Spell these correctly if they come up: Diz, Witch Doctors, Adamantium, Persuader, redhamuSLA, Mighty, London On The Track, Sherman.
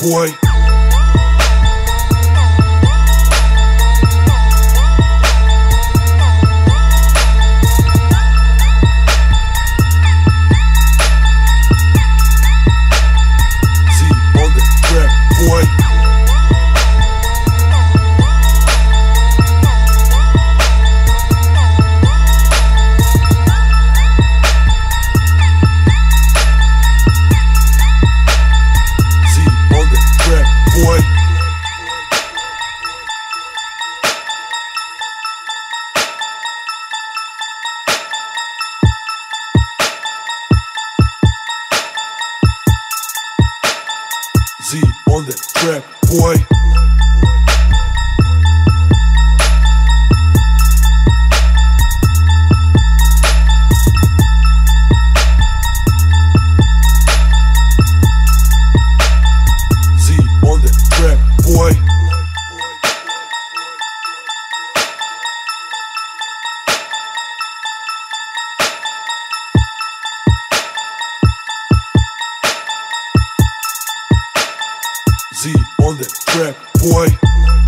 boy. Z on the track, boy. Z on the track, boy.